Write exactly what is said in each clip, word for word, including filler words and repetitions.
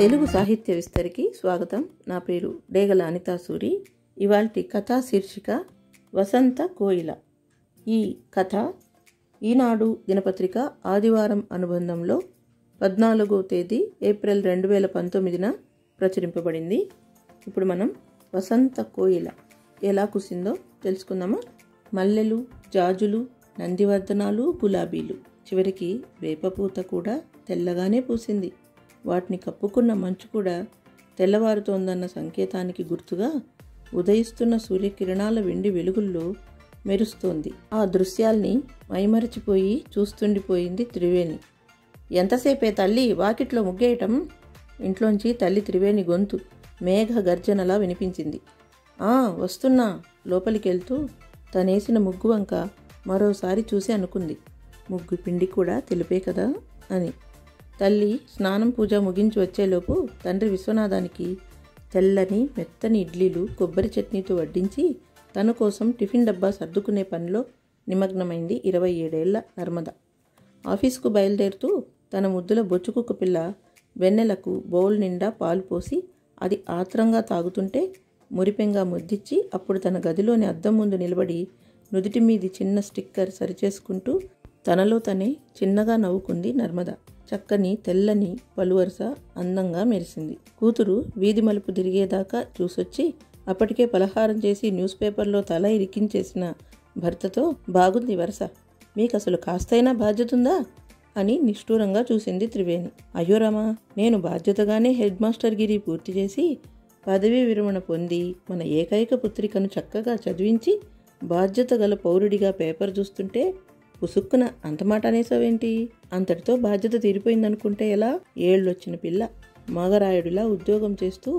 తెలుగు సాహిత్య విస్తరికి స్వాగతం। నా పేరు డేగల అనితా సూరి। ఇవాల్టి కథా శీర్షిక వసంత కోయిల। ఈ కథ ఈనాడు దినపత్రిక ఆదివారం అనుబంధంలో పద్నాలుగవ తేదీ ఏప్రిల్ రెండు వేల పంతొమ్మిదిన ప్రచురింపబడింది। ఇప్పుడు మనం వసంత కోయిల ఎలా కుసిందో తెలుసుకుందామా। మల్లెలు, జాజులు, నందివర్ధనాలు, గులాబీలు, చివరికి వేపపూత కూడా తెల్లగానే పూసింది। వాటిని కప్పుకున్న మంచు కూడా తెల్లవారుతోందన్న సంకేతానికి గుర్తుగా ఉదయిస్తున్న సూర్యకిరణాల వెండి వెలుగుల్లో మెరుస్తోంది। ఆ దృశ్యాల్ని మైమరచిపోయి చూస్తుండిపోయింది త్రివేణి। ఎంతసేపే తల్లి, వాకిట్లో ముగ్గేయటం? ఇంట్లోంచి తల్లి త్రివేణి గొంతు మేఘ గర్జనలా వినిపించింది। ఆ వస్తున్నా, లోపలికెళ్తూ తనేసిన ముగ్గు వంక మరోసారి చూసి అనుకుంది, ముగ్గు పిండి కూడా తెలుపే కదా అని। తల్లి స్నానం, పూజ ముగించి వచ్చేలోపు తండ్రి విశ్వనాథానికి తెల్లని మెత్తని ఇడ్లీలు కొబ్బరి చట్నీతో వడ్డించి తన కోసం టిఫిన్ డబ్బా సర్దుకునే పనిలో నిమగ్నమైంది ఇరవై ఏడేళ్ల నర్మద। ఆఫీసుకు బయలుదేరుతూ తన ముద్దుల బొచ్చుకుక్క పిల్ల వెన్నెలకు బౌల్ నిండా పాలు పోసి అది ఆత్రంగా తాగుతుంటే మురిపెంగా ముద్దిచ్చి అప్పుడు తన గదిలోని అద్దం ముందు నిలబడి నుదుటి మీది చిన్న స్టిక్కర్ సరిచేసుకుంటూ తనలో తనే చిన్నగా నవ్వుకుంది నర్మద। చక్కని తెల్లని పలువరుస అందంగా మెరిసింది। కూతురు వీధి మలుపు తిరిగేదాకా చూసొచ్చి అప్పటికే పలహారం చేసి న్యూస్ పేపర్లో తల ఇరికించేసిన భర్తతో, బాగుంది వరుస, మీకు అసలు కాస్తైనా బాధ్యత ఉందా అని నిష్ఠూరంగా చూసింది త్రివేణి। అయ్యోరామా, నేను బాధ్యతగానే హెడ్ మాస్టర్ గిరి పూర్తి చేసి పదవీ విరమణ పొంది మన ఏకైక పుత్రికను చక్కగా చదివించి బాధ్యత గల పౌరుడిగా పేపర్ చూస్తుంటే పుసుక్కున అంత మాట అనేసావేంటి? అంతటితో బాధ్యత తీరిపోయిందనుకుంటే ఎలా? ఏళ్ళొచ్చిన పిల్ల మగరాయుడిలా ఉద్యోగం చేస్తూ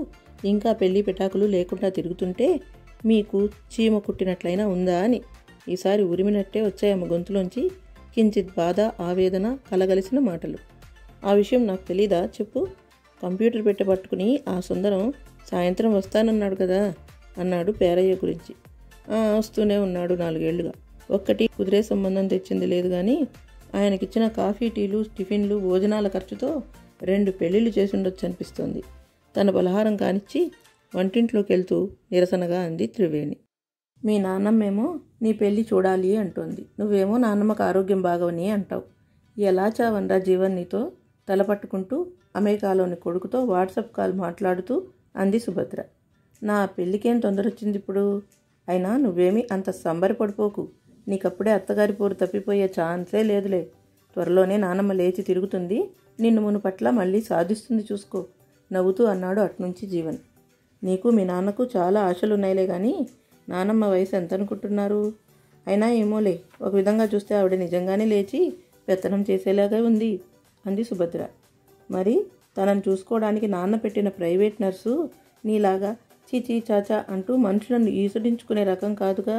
ఇంకా పెళ్లి పెటాకులు లేకుండా తిరుగుతుంటే మీకు చీమ కుట్టినట్లయినా ఉందా అని ఈసారి ఉరిమినట్టే వచ్చాయమ్మ గొంతులోంచి కించిత్ బాధ, ఆవేదన కలగలిసిన మాటలు। ఆ విషయం నాకు తెలీదా చెప్పు? కంప్యూటర్ పెట్టబట్టుకుని ఆ సుందరం సాయంత్రం వస్తానన్నాడు కదా అన్నాడు పేరయ్య గురించి। వస్తూనే ఉన్నాడు నాలుగేళ్లుగా, ఒక్కటి కుదిరే సంబంధం తెచ్చింది లేదు కానీ ఆయనకిచ్చిన కాఫీ, టీలు, టిఫిన్లు, భోజనాల ఖర్చుతో రెండు పెళ్ళిళ్ళు చేసుండొచ్చు అనిపిస్తోంది। తన పలహారం కానిచ్చి వంటింట్లోకి వెళ్తూ నిరసనగా అంది త్రివేణి। మీ నాన్నమ్మేమో నీ పెళ్ళి చూడాలి అంటోంది, నువ్వేమో నాన్నమ్మకు ఆరోగ్యం బాగవని అంటావు, ఎలా చావనరా జీవన్ నీతో? తలపట్టుకుంటూ అమెరికాలోని కొడుకుతో వాట్సాప్ కాల్ మాట్లాడుతూ అంది సుభద్ర। నా పెళ్ళికేం తొందరొచ్చింది ఇప్పుడు? అయినా నువ్వేమీ అంత సంబరపడిపోకు, నీకప్పుడే అత్తగారి పోరు తప్పిపోయే ఛాన్సే లేదులే, త్వరలోనే నానమ్మ లేచి తిరుగుతుంది, నిన్ను మును పట్ల మళ్ళీ సాధిస్తుంది చూసుకో నవ్వుతూ అన్నాడు అట్నుంచి జీవన్। నీకు మీ నాన్నకు చాలా ఆశలున్నాయిలే కానీ నానమ్మ వయసు ఎంత అనుకుంటున్నారు? అయినా ఏమోలే, ఒక విధంగా చూస్తే ఆవిడ నిజంగానే లేచి పెత్తనం చేసేలాగే ఉంది అంది సుభద్ర। మరి తనను చూసుకోవడానికి నాన్న పెట్టిన ప్రైవేట్ నర్సు నీలాగా చీచీ చాచా అంటూ మనుషులను ఈసడించుకునే రకం కాదుగా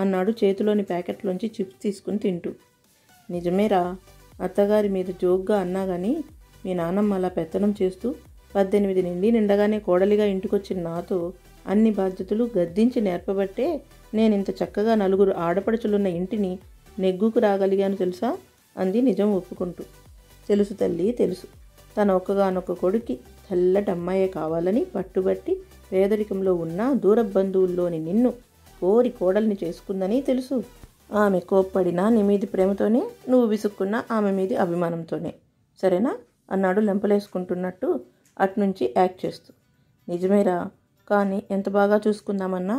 అన్నాడు చేతిలోని ప్యాకెట్లోంచి చిప్స్ తీసుకుని తింటూ। నిజమేరా, అత్తగారి మీద జోక్గా అన్నా కానీ మీ నాన్నమ్మ అలా పెత్తనం చేస్తూ పద్దెనిమిది నిండి నిండగానే కోడలిగా ఇంటికొచ్చిన నాతో అన్ని బాధ్యతలు గద్దించి నేర్పబట్టే నేను ఇంత చక్కగా నలుగురు ఆడపడుచులున్న ఇంటిని నెగ్గుకు రాగలిగాను తెలుసా అంది నిజం ఒప్పుకుంటూ। తెలుసు తల్లి తెలుసు, తన ఒక్కగానొక్క కొడుక్కి తెల్లటి అమ్మాయే కావాలని పట్టుబట్టి పేదరికంలో ఉన్న దూర బంధువుల్లోని నిన్ను కోరి కోడల్ని చేసుకుందని తెలుసు। ఆమె కోప్పడినా నీ మీది ప్రేమతోనే, నువ్వు విసుక్కున్నా ఆమె మీది అభిమానంతోనే, సరేనా అన్నాడు లెంపలేసుకుంటున్నట్టు అట్నుంచి యాక్ట్ చేస్తూ। నిజమేరా, కానీ ఎంత బాగా చూసుకుందామన్నా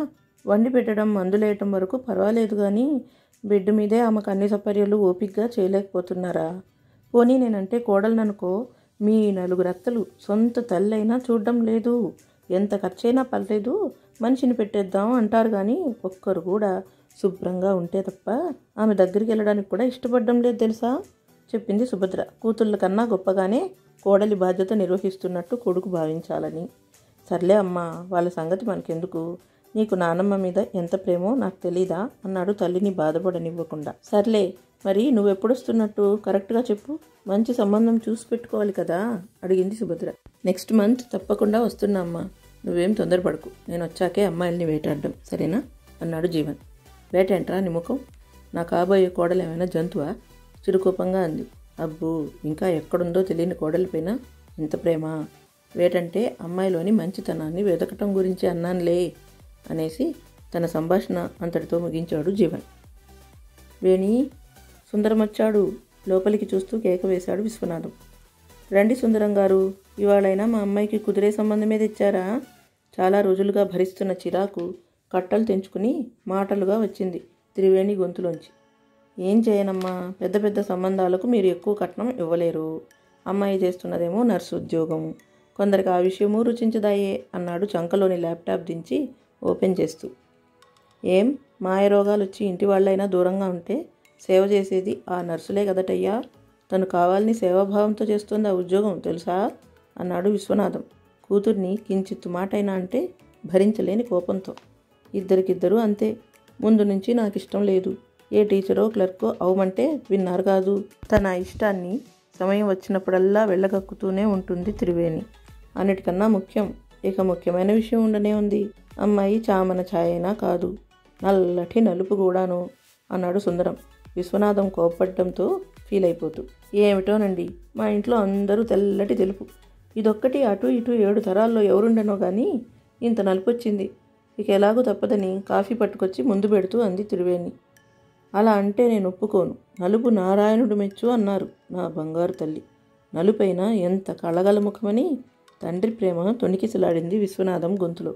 వండి పెట్టడం, మందులేయటం వరకు పర్వాలేదు కానీ బెడ్ మీదే ఆమెకు అన్ని సపర్యలు ఓపికగా చేయలేకపోతున్నారా? పోనీ నేనంటే కోడలననుకో, మీ నలుగురు అత్తలు సొంత తల్లైనా చూడడం లేదు, ఎంత ఖర్చైనా పర్లేదు మనిషిని పెట్టేద్దాం అంటారు కానీ ఒక్కరు కూడా శుభ్రంగా ఉంటే తప్ప ఆమె దగ్గరికి వెళ్ళడానికి కూడా ఇష్టపడడం లేదు తెలుసా చెప్పింది సుభద్ర। కూతుళ్ళ కన్నా గొప్పగానే కోడలి బాధ్యత నిర్వహిస్తున్నట్టు కొడుకు భావించాలని। సర్లే అమ్మా, వాళ్ళ సంగతి మనకెందుకు, నీకు నానమ్మ మీద ఎంత ప్రేమో నాకు తెలీదా అన్నాడు తల్లిని బాధపడనివ్వకుండా। సర్లే మరి నువ్వెప్పుడొస్తున్నట్టు కరెక్ట్గా చెప్పు, మంచి సంబంధం చూసి పెట్టుకోవాలి కదా అడిగింది సుభద్ర। నెక్స్ట్ మంత్ తప్పకుండా వస్తున్నా అమ్మా, నువ్వేం తొందరపడకు, నేను వచ్చాకే అమ్మాయిల్ని వేటాడడం సరేనా అన్నాడు జీవన్। వేటేంట్రా నీ ముఖం, నా కాబోయే కోడలు ఏమైనా జంతువా చిరుకోపంగా అంది। అబ్బో, ఇంకా ఎక్కడుందో తెలియని కోడలిపైన ఇంత ప్రేమ, వేటంటే అమ్మాయిలోని మంచితనాన్ని వెదకటం గురించి అన్నానులే అనేసి తన సంభాషణ అంతటితో ముగించాడు జీవన్. వేణి, సుందరమొచ్చాడు లోపలికి చూస్తూ కేక వేశాడు విశ్వనాథం. రండి సుందరం గారు, ఇవాళైనా మా అమ్మాయికి కుదిరే సంబంధం మీద ఇచ్చారా? చాలా రోజులుగా భరిస్తున్న చిరాకు కట్టలు తెంచుకుని మాటలుగా వచ్చింది త్రివేణి గొంతులోంచి. ఏం చేయనమ్మా, పెద్ద పెద్ద సంబంధాలకు మీరు ఎక్కువ కట్నం ఇవ్వలేరు. అమ్మాయి చేస్తున్నదేమో నర్సు ఉద్యోగం, కొందరికి ఆ విషయము రుచించదాయే అన్నాడు చంకలోని ల్యాప్టాప్ దించి ఓపెన్ చేస్తూ. ఏం మాయ రోగాలు వచ్చి ఇంటి వాళ్ళైనా దూరంగా ఉంటే సేవ చేసేది ఆ నర్సులే కదటయ్యా. తను కావాలని సేవాభావంతో చేస్తుంది ఆ ఉద్యోగం తెలుసా అన్నాడు విశ్వనాథం కూతుర్ని కించిత్తు మాటైనా అంటే భరించలేని కోపంతో. ఇద్దరికిద్దరూ అంతే, ముందు నుంచి నాకు ఇష్టం లేదు, ఏ టీచరో క్లర్కో అవమంటే విన్నారు కాదు. తన ఇష్టాన్ని సమయం వచ్చినప్పుడల్లా వెళ్ళగక్కుతూనే ఉంటుంది త్రివేణి. అన్నిటికన్నా ముఖ్యం ఇక ముఖ్యమైన విషయం ఉండనే ఉంది, అమ్మాయి చామన ఛాయైనా కాదు, నల్లటి నలుపు కూడాను అన్నాడు సుందరం విశ్వనాథం కోపపడటంతో ఫీల్ అయిపోతూ. ఏమిటోనండి, మా ఇంట్లో అందరూ తెల్లటి తెలుపు, ఇదొక్కటి అటు ఇటు ఏడు తరాల్లో ఎవరుండనో కానీ ఇంత నలుపొచ్చింది, ఇక ఎలాగూ తప్పదని కాఫీ పట్టుకొచ్చి ముందు పెడుతూ అంది త్రివేణి. అలా అంటే నేను ఒప్పుకోను, నలుపు నారాయణుడు మెచ్చు అన్నారు నా బంగారు తల్లి. నలుపైన ఎంత కళగల ముఖమని తండ్రి ప్రేమ తొణికిసలాడింది విశ్వనాథం గొంతులో.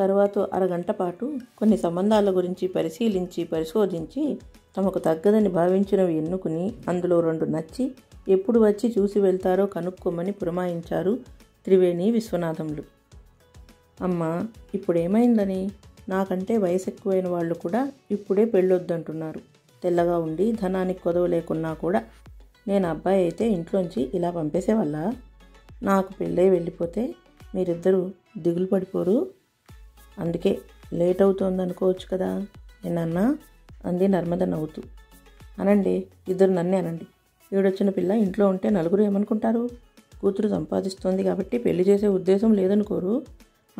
తర్వాత అరగంట పాటు కొన్ని సంబంధాల గురించి పరిశీలించి పరిశోధించి తమకు తగ్గదని భావించినవి ఎన్నుకుని అందులో రెండు నచ్చి ఎప్పుడు వచ్చి చూసి వెళ్తారో కనుక్కోమని పురమాయించారు త్రివేణి విశ్వనాథంలు. అమ్మా, ఇప్పుడేమైందని నాకంటే వయసు ఎక్కువైన వాళ్ళు కూడా ఇప్పుడే పెళ్ళొద్దంటున్నారు, తెల్లగా ఉండి ధనానికి కొదవ లేకున్నా కూడా. నేను అబ్బాయి అయితే ఇంట్లోంచి ఇలా పంపేసేవాళ్ళ? నాకు పెళ్ళై వెళ్ళిపోతే మీరిద్దరూ దిగులు పడిపోరు? అందుకే లేట్ అవుతోందనుకోవచ్చు కదా నేనన్నా అంది నర్మద నవ్వుతూ. అనండి, ఇద్దరు నన్నే అనండి. ఈడొచ్చిన పిల్ల ఇంట్లో ఉంటే నలుగురు ఏమనుకుంటారు? కూతురు సంపాదిస్తోంది కాబట్టి పెళ్లి చేసే ఉద్దేశం లేదనుకోరు.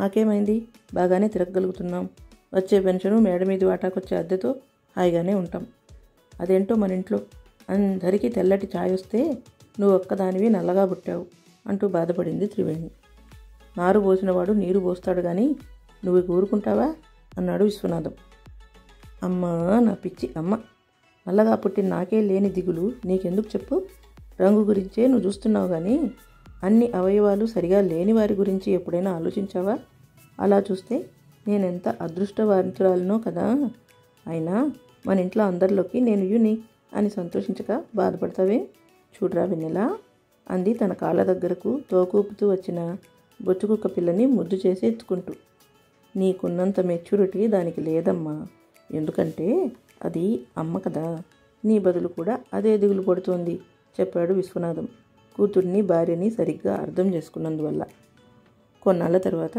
మాకేమైంది, బాగానే తిరగగలుగుతున్నాం, వచ్చే పెన్షను మేడ మీద వాటాకొచ్చే అద్దెతో హాయిగానే ఉంటాం. అదేంటో మన ఇంట్లో అందరికీ తెల్లటి ఛాయ్ వస్తే నువ్వు ఒక్కదానివి నల్లగా పుట్టావు అంటూ బాధపడింది త్రివేణి. నారు పోసినవాడు నీరు పోస్తాడు కానీ నువ్వు ఊరుకుంటావా అన్నాడు విశ్వనాథం. అమ్మా నా పిచ్చి అమ్మ, నల్లగా పుట్టిన నాకే లేని దిగులు నీకెందుకు చెప్పు? రంగు గురించే నువ్వు చూస్తున్నావు కానీ అన్ని అవయవాలు సరిగా లేని వారి గురించి ఎప్పుడైనా ఆలోచించావా? అలా చూస్తే నేనెంత అదృష్టవంతురాలనో కదా. అయినా మన ఇంట్లో అందరిలోకి నేను యూనిక్ అని సంతోషించక బాధపడతావే. చూడరా వెన్నెలా అంది తన కాళ్ళ దగ్గరకు తోకూపుతూ వచ్చిన బొచ్చుకుక్క పిల్లని ముద్దు చేసి ఎత్తుకుంటూ. నీకున్నంత మెచ్యూరిటీ దానికి లేదమ్మా, ఎందుకంటే అది అమ్మ కదా, నీ బదులు కూడా అదే దిగులు పడుతోంది చెప్పాడు విశ్వనాథం కూతుర్ని భార్యని సరిగ్గా అర్థం చేసుకున్నందువల్ల. కొన్నాళ్ళ తర్వాత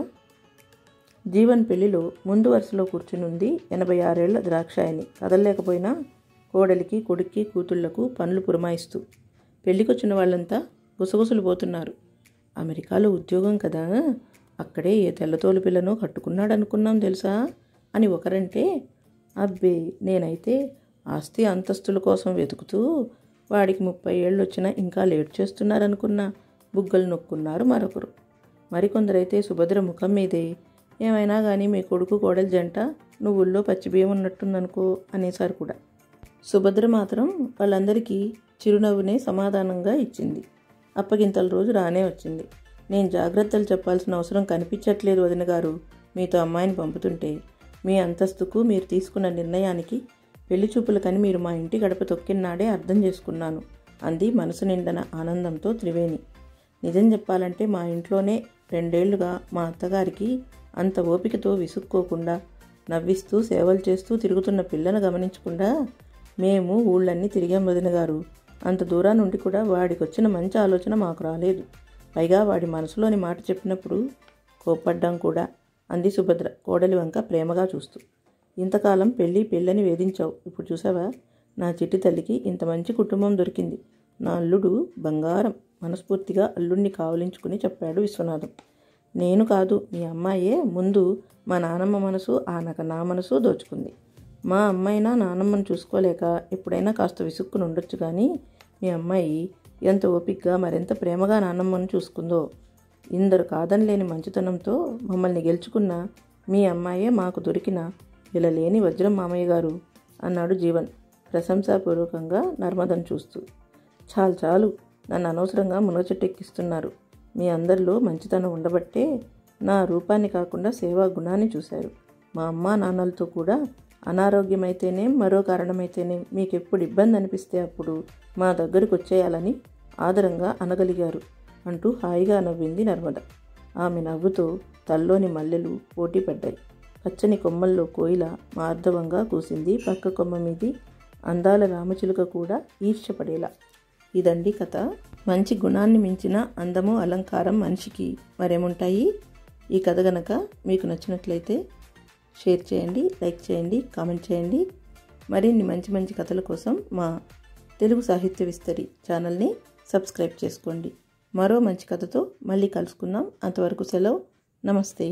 జీవన్ పెళ్లిలో ముందు వరుసలో కూర్చునుంది ఎనభై ఆరేళ్ల ద్రాక్షాయని కదలలేకపోయినా కోడలికి కొడుక్కి కూతుళ్లకు పనులు పురమాయిస్తూ. పెళ్ళికొచ్చిన వాళ్ళంతా గుసగుసలు పోతున్నారు. అమెరికాలో ఉద్యోగం కదా, అక్కడే ఏ తెల్లతోలు పిల్లను కట్టుకున్నాడనుకున్నాం తెలుసా అని ఒకరంటే, అబ్బే నేనైతే ఆస్తి అంతస్తుల కోసం వెతుకుతూ వాడికి ముప్పై ఏళ్ళు వచ్చినా ఇంకా లేట్ చేస్తున్నారనుకున్న బుగ్గలు నొక్కున్నారు మరొకరు. మరికొందరైతే సుభద్ర ముఖం మీదే ఏమైనా కానీ మీ కొడుకు కోడలు జంట నువ్వుల్లో పచ్చిబియ్యం ఉన్నట్టుందనుకో అనేసారు కూడా. సుభద్ర మాత్రం వాళ్ళందరికీ చిరునవ్వునే సమాధానంగా ఇచ్చింది. అప్పగింతల రోజు రానే వచ్చింది. నేను జాగ్రత్తలు చెప్పాల్సిన అవసరం కనిపించట్లేదు వదిన గారు, మీతో అమ్మాయిని పంపుతుంటే మీ అంతస్తుకు మీరు తీసుకున్న నిర్ణయానికి పెళ్లి చూపులు కని మీరు మా ఇంటి గడప తొక్కినాడే అర్థం చేసుకున్నాను అంది మనసు నిండిన ఆనందంతో త్రివేణి. నిజం చెప్పాలంటే మా ఇంట్లోనే రెండేళ్లుగా మా అత్తగారికి అంత ఓపికతో విసుక్కోకుండా నవ్విస్తూ సేవలు చేస్తూ తిరుగుతున్న పిల్లను గమనించకుండా మేము ఊళ్ళన్నీ తిరిగాం వదిన గారు. అంత దూరా నుండి కూడా వాడికి వచ్చిన మంచి ఆలోచన మాకు రాలేదు. పైగా వాడి మనసులోని మాట చెప్పినప్పుడు కోప్పడ్డం కూడా అంది సుభద్ర కోడలి వంక ప్రేమగా చూస్తూ. ఇంతకాలం పెళ్ళి పెళ్ళని వేధించావు, ఇప్పుడు చూసావా నా చిట్టి తల్లికి ఇంత మంచి కుటుంబం దొరికింది, నా అల్లుడు బంగారం మనస్ఫూర్తిగా అల్లుడిని కావలించుకుని చెప్పాడు విశ్వనాథం. నేను కాదు మీ అమ్మాయే ముందు మా నానమ్మ మనసు ఆనక నా మనసు దోచుకుంది. మా అమ్మాయినా నానమ్మను చూసుకోలేక ఎప్పుడైనా కాస్త విసుక్కుని ఉండొచ్చు కానీ మీ అమ్మాయి ఎంత ఓపికగా మరెంత ప్రేమగా నానమ్మను చూసుకుందో. ఇందరు కాదనలేని మంచితనంతో మమ్మల్ని గెలుచుకున్న మీ అమ్మాయే మాకు దొరికిన విలలేని వజ్రం మామయ్య గారు అన్నాడు జీవన్ ప్రశంసాపూర్వకంగా నర్మదను చూస్తూ. చాలు చాలు, నన్ను అనవసరంగా మునగచెట్టెక్కిస్తున్నారు. మీ అందరిలో మంచితనం ఉండబట్టే నా రూపాన్ని కాకుండా సేవా గుణాన్ని చూశారు. మా అమ్మ నాన్నలతో కూడా అనారోగ్యమైతేనే మరో కారణమైతేనే మీకెప్పుడు ఇబ్బంది అనిపిస్తే అప్పుడు మా దగ్గరకు వచ్చేయాలని ఆదరంగా అనగలిగారు అంటూ హాయిగా నవ్వింది నర్మద. ఆమె నవ్వుతో తల్లోని మల్లెలు పోటీ పడ్డాయి. పచ్చని కొమ్మల్లో కోయిల మార్ధవంగా కూసింది. పక్క కొమ్మ మీది అందాల రామచిలుక కూడా ఈర్ష్యపడేలా. ఇదండి కథ. మంచి గుణాన్ని మించిన అందము అలంకారం మనిషికి మరేముంటాయి? ఈ కథ గనక మీకు నచ్చినట్లయితే షేర్ చేయండి, లైక్ చేయండి, కామెంట్ చేయండి. మరిన్ని మంచి మంచి కథల కోసం మా తెలుగు సాహిత్య విస్తరి ఛానల్ని సబ్స్క్రైబ్ చేసుకోండి. మరో మంచి కథతో మళ్ళీ కలుసుకుందాం. అంతవరకు సెలవు. నమస్తే.